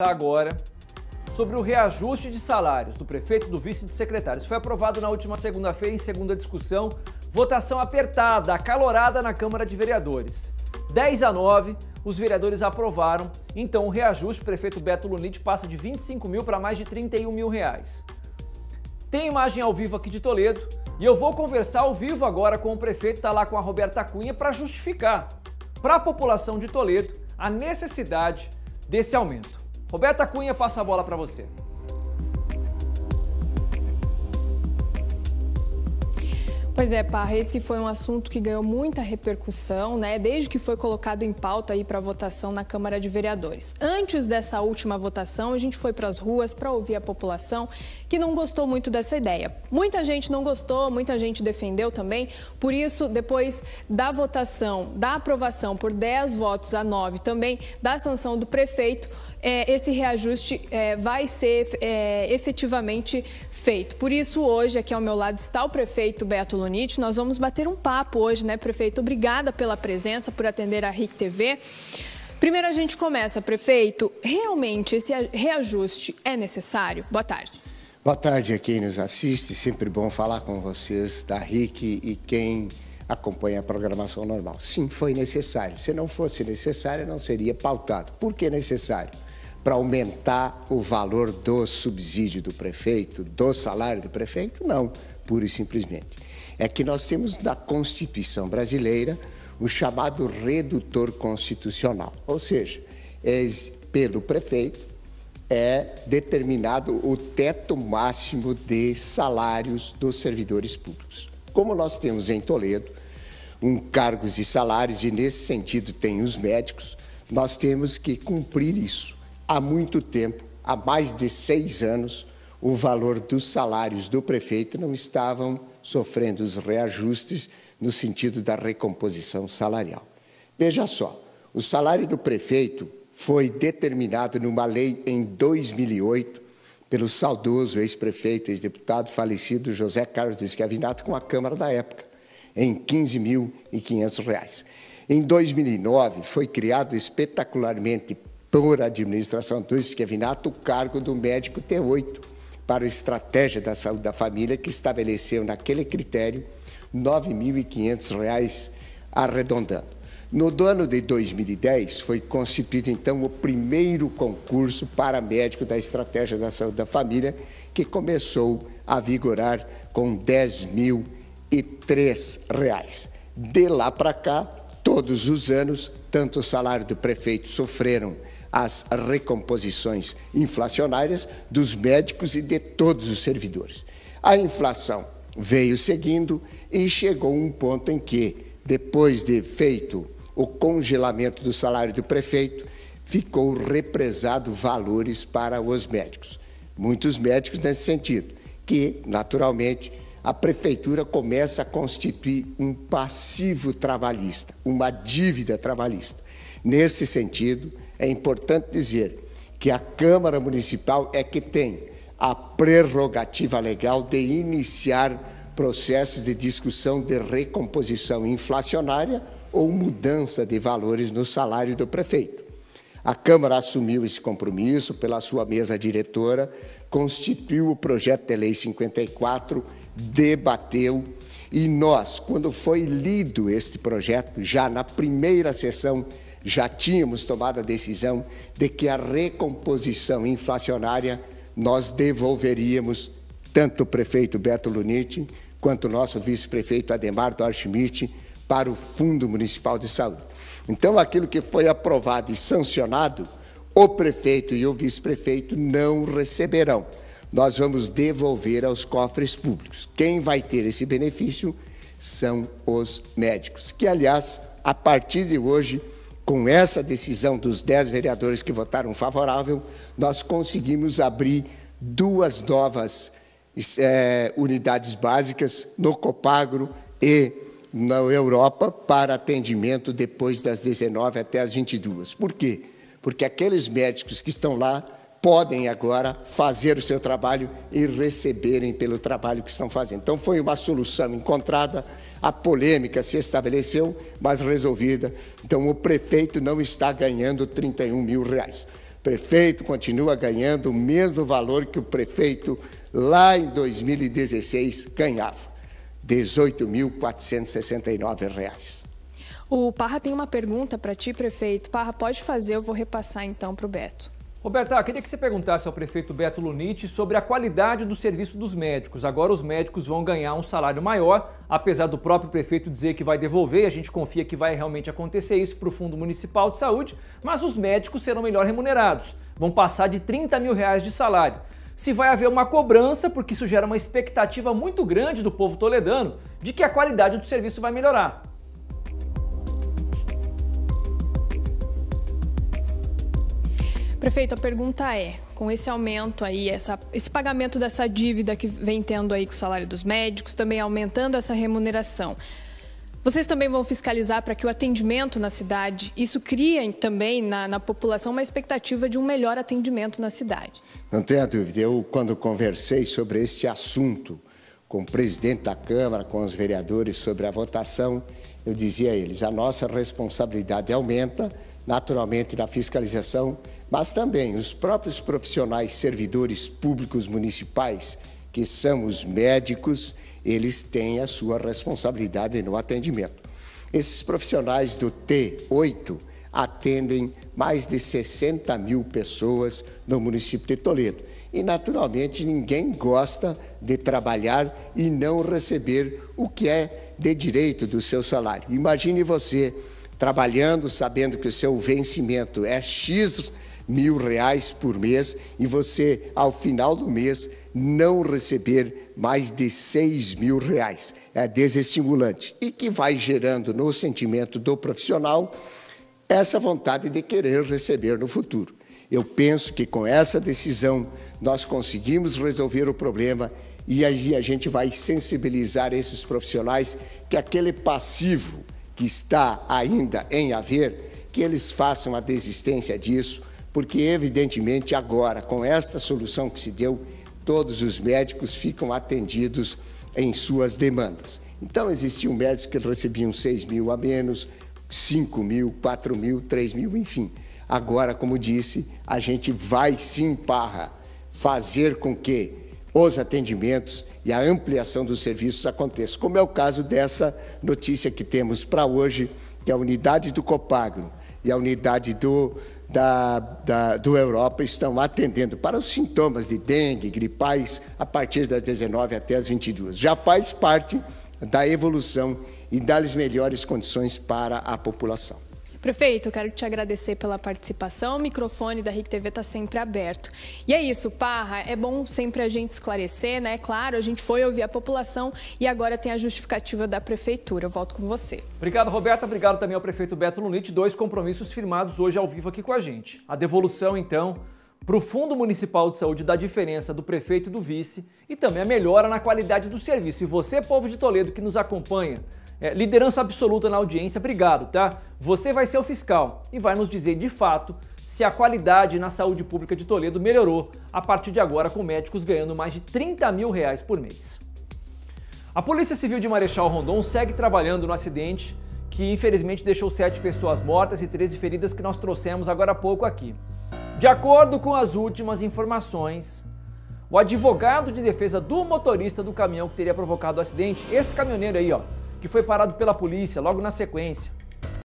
Agora, sobre o reajuste de salários do prefeito e do vice de secretários. Foi aprovado na última segunda-feira em segunda discussão, votação apertada, acalorada na Câmara de Vereadores. 10-9, os vereadores aprovaram, então o reajuste, o prefeito Beto Lunitti passa de 25 mil para mais de 31 mil reais. Tem imagem ao vivo aqui de Toledo e eu vou conversar ao vivo agora com o prefeito, está lá com a Roberta Cunha, para justificar para a população de Toledo a necessidade desse aumento. Roberta Cunha, passa a bola para você. Pois é, Parra, esse foi um assunto que ganhou muita repercussão, né, desde que foi colocado em pauta aí para votação na Câmara de Vereadores. Antes dessa última votação, a gente foi para as ruas para ouvir a população que não gostou muito dessa ideia. Muita gente não gostou, muita gente defendeu também, por isso, depois da votação, da aprovação por 10 votos a 9 também, da sanção do prefeito, esse reajuste vai ser efetivamente feito. Por isso, hoje, aqui ao meu lado está o prefeito Beto Lunitti. Nós vamos bater um papo hoje, né, prefeito? Obrigada pela presença, por atender a RIC TV. Primeiro a gente começa, prefeito. Realmente esse reajuste é necessário? Boa tarde. Boa tarde a quem nos assiste. Sempre bom falar com vocês da RIC e quem acompanha a programação normal. Sim, foi necessário. Se não fosse necessário, não seria pautado. Por que necessário? Para aumentar o valor do subsídio do prefeito, do salário do prefeito? Não, pura e simplesmente. É que nós temos na Constituição brasileira o chamado redutor constitucional, ou seja, pelo prefeito é determinado o teto máximo de salários dos servidores públicos. Como nós temos em Toledo cargos e salários, e nesse sentido tem os médicos, nós temos que cumprir isso. Há muito tempo, há mais de 6 anos, o valor dos salários do prefeito não estavam sofrendo os reajustes no sentido da recomposição salarial. Veja só, o salário do prefeito foi determinado numa lei em 2008 pelo saudoso ex-prefeito, ex-deputado falecido José Carlos Schiavinatto com a Câmara da época, em R$ 15.500. Em 2009, foi criado espetacularmente por administração do Schiavinatto, o cargo do médico T8 para a estratégia da saúde da família, que estabeleceu naquele critério R$ 9.500, arredondando. No ano de 2010, foi constituído, então, o primeiro concurso para médico da estratégia da saúde da família, que começou a vigorar com R$ 10.003. De lá para cá, todos os anos, tanto o salário do prefeito sofreram as recomposições inflacionárias dos médicos e de todos os servidores. A inflação veio seguindo e chegou a um ponto em que, depois de feito o congelamento do salário do prefeito, ficou represado valores para os médicos. Muitos médicos nesse sentido, que, naturalmente, a prefeitura começa a constituir um passivo trabalhista, uma dívida trabalhista. Nesse sentido, é importante dizer que a Câmara Municipal é que tem a prerrogativa legal de iniciar processos de discussão de recomposição inflacionária ou mudança de valores no salário do prefeito. A Câmara assumiu esse compromisso pela sua mesa diretora, constituiu o projeto de lei 54, debateu, e nós, quando foi lido este projeto, já na primeira sessão, já tínhamos tomado a decisão de que a recomposição inflacionária nós devolveríamos tanto o prefeito Beto Lunitti quanto o nosso vice-prefeito Ademar do Archimite para o Fundo Municipal de Saúde. Então, aquilo que foi aprovado e sancionado, o prefeito e o vice-prefeito não receberão. Nós vamos devolver aos cofres públicos. Quem vai ter esse benefício são os médicos, que, aliás, a partir de hoje, com essa decisão dos 10 vereadores que votaram favorável, nós conseguimos abrir 2 novas unidades básicas no Copagro e na Europa para atendimento depois das 19 até as 22. Por quê? Porque aqueles médicos que estão lá podem agora fazer o seu trabalho e receberem pelo trabalho que estão fazendo. Então, foi uma solução encontrada, a polêmica se estabeleceu, mas resolvida. Então, o prefeito não está ganhando R$ 31 mil. prefeito continua ganhando o mesmo valor que o prefeito lá em 2016 ganhava, R$ 18.469. O Parra tem uma pergunta para ti, prefeito. Parra, pode fazer, eu vou repassar então para o Beto. Roberta, eu queria que você perguntasse ao prefeito Beto Lunitti sobre a qualidade do serviço dos médicos. Agora os médicos vão ganhar um salário maior, apesar do próprio prefeito dizer que vai devolver, a gente confia que vai realmente acontecer isso para o Fundo Municipal de Saúde, mas os médicos serão melhor remunerados, vão passar de R$ 30 mil de salário. Se vai haver uma cobrança, porque isso gera uma expectativa muito grande do povo toledano de que a qualidade do serviço vai melhorar. Prefeito, a pergunta é, com esse aumento aí, esse pagamento dessa dívida que vem tendo aí com o salário dos médicos, também aumentando essa remuneração, vocês também vão fiscalizar para que o atendimento na cidade, isso cria também na população uma expectativa de um melhor atendimento na cidade? Não tenha dúvida. Eu, quando conversei sobre este assunto com o presidente da Câmara, com os vereadores sobre a votação, eu dizia a eles, a nossa responsabilidade aumenta, naturalmente, na fiscalização, mas também os próprios profissionais servidores públicos municipais, que são os médicos, eles têm a sua responsabilidade no atendimento. Esses profissionais do T8 atendem mais de 60 mil pessoas no município de Toledo. E, naturalmente, ninguém gosta de trabalhar e não receber o que é de direito do seu salário. Imagine você trabalhando, sabendo que o seu vencimento é X R$ 1.000 por mês e você, ao final do mês, não receber mais de R$ 6.000. É desestimulante e que vai gerando no sentimento do profissional essa vontade de querer receber no futuro. Eu penso que com essa decisão nós conseguimos resolver o problema e aí a gente vai sensibilizar esses profissionais que aquele passivo que está ainda em haver, que eles façam a desistência disso, porque, evidentemente, agora, com esta solução que se deu, todos os médicos ficam atendidos em suas demandas. Então, existiam médicos que recebiam 6 mil a menos, 5 mil, 4 mil, 3 mil, enfim. Agora, como disse, a gente vai, sim, Parra, fazer com que os atendimentos e a ampliação dos serviços aconteçam, como é o caso dessa notícia que temos para hoje, que a unidade do Copagro e a unidade do Europa estão atendendo para os sintomas de dengue, gripais, a partir das 19 até as 22. Já faz parte da evolução e dar-lhes melhores condições para a população. Prefeito, eu quero te agradecer pela participação. O microfone da RIC TV está sempre aberto. E é isso, Parra, é bom sempre a gente esclarecer, né? Claro, a gente foi ouvir a população e agora tem a justificativa da prefeitura. Eu volto com você. Obrigado, Roberta. Obrigado também ao prefeito Beto Lunitti. Dois compromissos firmados hoje ao vivo aqui com a gente. A devolução, então, para o Fundo Municipal de Saúde da diferença do prefeito e do vice e também a melhora na qualidade do serviço. E você, povo de Toledo, que nos acompanha, liderança absoluta na audiência, obrigado, tá? Você vai ser o fiscal e vai nos dizer, de fato, se a qualidade na saúde pública de Toledo melhorou a partir de agora, com médicos ganhando mais de R$ 30 mil por mês. A Polícia Civil de Marechal Rondon segue trabalhando no acidente que, infelizmente, deixou 7 pessoas mortas e 13 feridas que nós trouxemos agora há pouco aqui. De acordo com as últimas informações, o advogado de defesa do motorista do caminhão que teria provocado o acidente, esse caminhoneiro aí, ó, que foi parado pela polícia logo na sequência,